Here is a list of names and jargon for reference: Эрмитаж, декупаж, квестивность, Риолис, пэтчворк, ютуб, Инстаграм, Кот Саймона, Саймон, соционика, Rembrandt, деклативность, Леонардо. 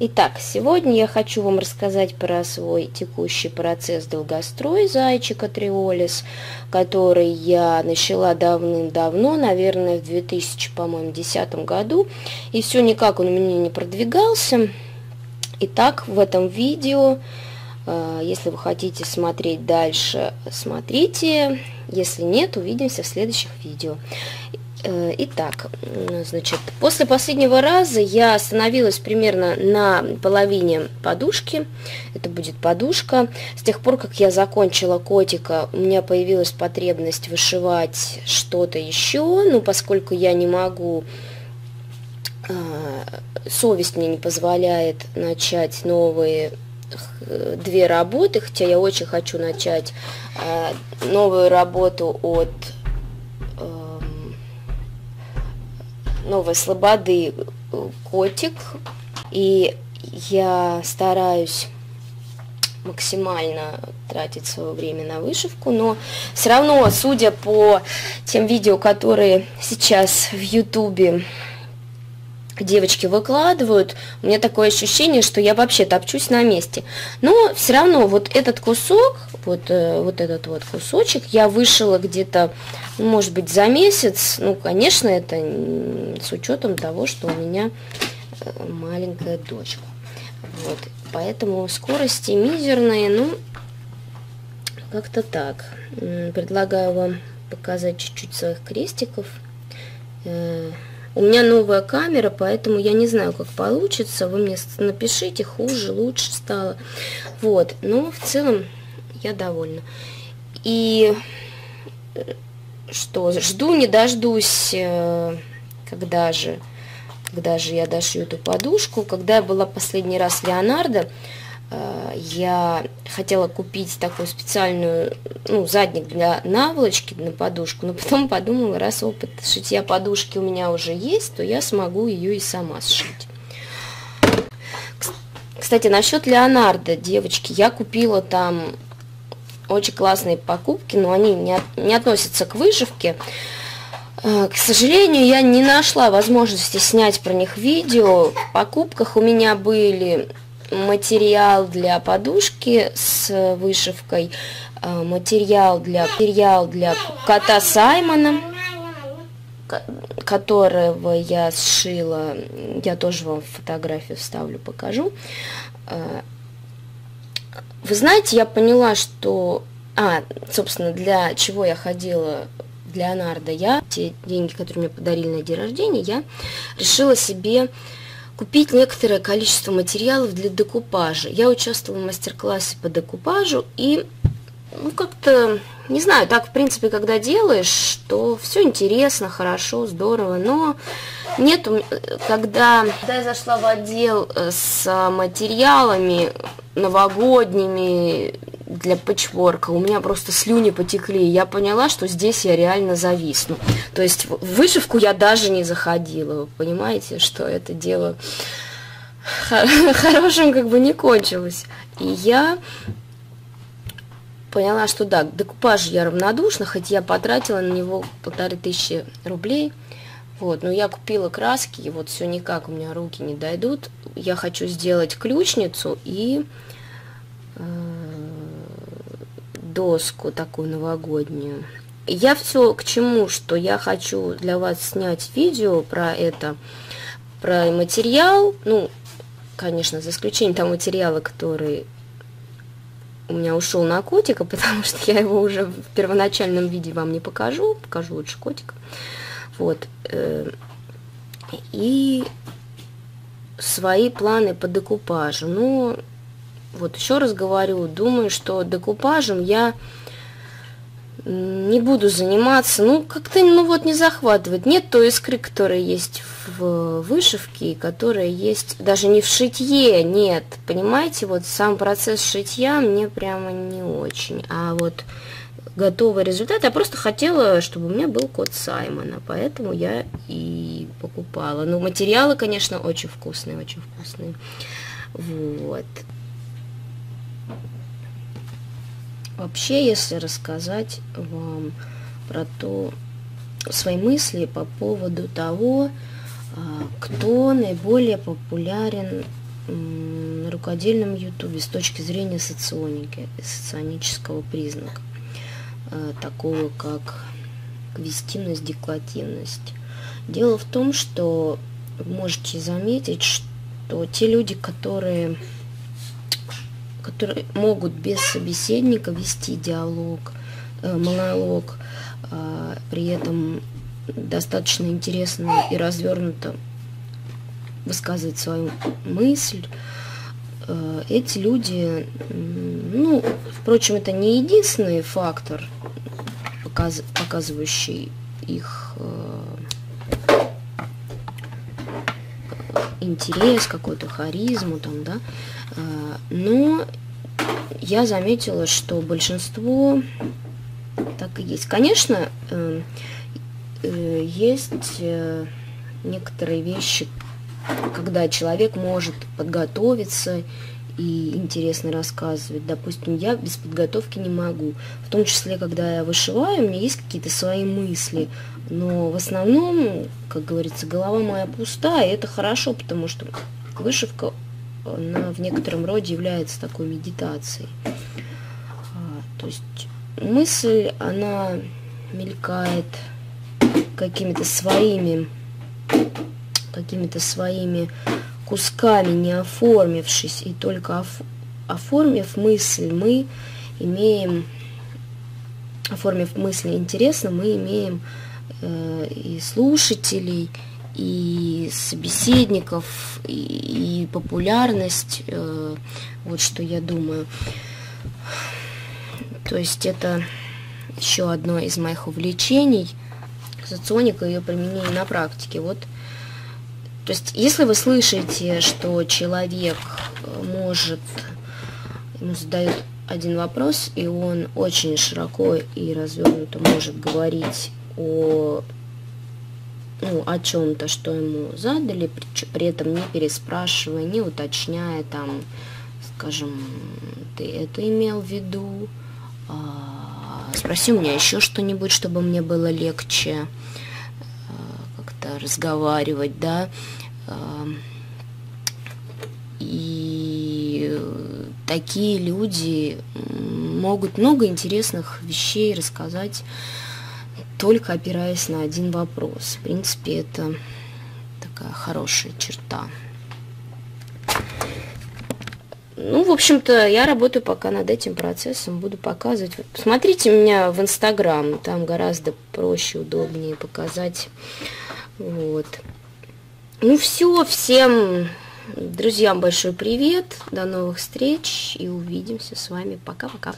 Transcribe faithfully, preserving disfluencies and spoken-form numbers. Итак, сегодня я хочу вам рассказать про свой текущий процесс долгострой зайчика Риолис, который я начала давным-давно, наверное, в две тысячи десятом году, и все никак он у меня не продвигался. Итак, в этом видео, если вы хотите смотреть дальше, смотрите, если нет, увидимся в следующих видео. Итак, значит, после последнего раза я остановилась примерно на половине подушки. Это будет подушка. С тех пор, как я закончила котика, у меня появилась потребность вышивать что-то еще, но поскольку я не могу, совесть мне не позволяет начать новые две работы, хотя я очень хочу начать новую работу от... новой слободы котик, и я стараюсь максимально тратить свое время на вышивку, но все равно, судя по тем видео, которые сейчас в ютубе девочки выкладывают, у меня такое ощущение, что я вообще топчусь на месте, но все равно вот этот кусок, вот, вот этот вот кусочек я вышила где-то, может быть, за месяц. Ну, конечно, это с учетом того, что у меня маленькая дочка, вот, поэтому скорости мизерные, ну, как-то так. Предлагаю вам показать чуть-чуть своих крестиков. У меня новая камера, поэтому я не знаю, как получится. Вы мне напишите, хуже, лучше стало. Вот, но в целом я довольна. И что, жду, не дождусь, когда же, когда же я дошью эту подушку. Когда я была последний раз в Леонардо, я хотела купить такую специальную, ну, задник для наволочки на подушку, но потом подумала, раз опыт шитья подушки у меня уже есть, то я смогу ее и сама сшить. Кстати, насчет Леонардо, девочки, я купила там очень классные покупки, но они не, не относятся к вышивке. К сожалению, я не нашла возможности снять про них видео. В покупках у меня были... материал для подушки с вышивкой, материал для, материал для кота Саймона, которого я сшила, я тоже вам фотографию вставлю, покажу. Вы знаете, я поняла, что... А, собственно, для чего я ходила в Леонардо, я те деньги, которые мне подарили на день рождения, я решила себе... купить некоторое количество материалов для декупажа. Я участвовала в мастер-классе по декупажу, и, ну, как-то, не знаю, так, в принципе, когда делаешь, что все интересно, хорошо, здорово, но нет, когда, когда я зашла в отдел с материалами новогодними для пэтчворка, у меня просто слюни потекли, я поняла, что здесь я реально зависну. То есть в вышивку я даже не заходила, вы понимаете, что это дело хорошим как бы не кончилось. И я поняла, что да, к декупажу я равнодушна, хоть я потратила на него полторы тысячи рублей. Вот, но я купила краски, и вот все никак у меня руки не дойдут. Я хочу сделать ключницу и... доску такую новогоднюю. Я все к чему, что я хочу для вас снять видео про это, про материал, ну, конечно, за исключением того материала, который у меня ушел на котика, потому что я его уже в первоначальном виде вам не покажу, покажу лучше котика. Вот. И свои планы по декупажу. Ну, вот еще раз говорю, думаю, что декупажем я не буду заниматься, ну, как-то, ну, вот не захватывает. Нет той искры, которая есть в вышивке, которая есть даже не в шитье, нет, понимаете, вот сам процесс шитья мне прямо не очень, а вот готовый результат. Я просто хотела, чтобы у меня был кот Саймона, поэтому я и покупала. Ну, материалы, конечно, очень вкусные, очень вкусные, вот. Вообще, если рассказать вам про то, свои мысли по поводу того, кто наиболее популярен рукодельном ютубе с точки зрения соционики, соционического признака, такого как квестивность, деклативность. Дело в том, что вы можете заметить, что те люди, которые, которые могут без собеседника вести диалог, монолог, при этом достаточно интересно и развернуто высказывать свою мысль, эти люди, ну, впрочем, это не единственный фактор, показывающий их интерес, какую-то харизму там, да, но я заметила, что большинство так и есть. Конечно, есть некоторые вещи, когда человек может подготовиться и интересно рассказывать. Допустим, я без подготовки не могу. В том числе, когда я вышиваю, у меня есть какие-то свои мысли. Но в основном, как говорится, голова моя пустая, и это хорошо, потому что вышивка, она в некотором роде является такой медитацией. То есть мысль, она мелькает какими-то своими... какими-то своими кусками, не оформившись, и только оформив мысль, мы имеем, оформив мысли интересно, мы имеем э, и слушателей, и собеседников, и, и популярность, э, вот что я думаю. То есть это еще одно из моих увлечений, соционика и ее применение на практике. Вот. То есть, если вы слышите, что человек может, ему задают один вопрос, и он очень широко и развернуто может говорить о, ну, о чем-то, что ему задали, при, при этом не переспрашивая, не уточняя, там, скажем, ты это имел в виду, спроси у меня еще что-нибудь, чтобы мне было легче как-то разговаривать, да. И такие люди могут много интересных вещей рассказать, только опираясь на один вопрос. В принципе, это такая хорошая черта. Ну, в общем-то, я работаю пока над этим процессом, буду показывать. Посмотрите меня в Инстаграм, там гораздо проще, удобнее показать. Вот. Ну все, всем друзьям большой привет, до новых встреч и увидимся с вами. Пока-пока.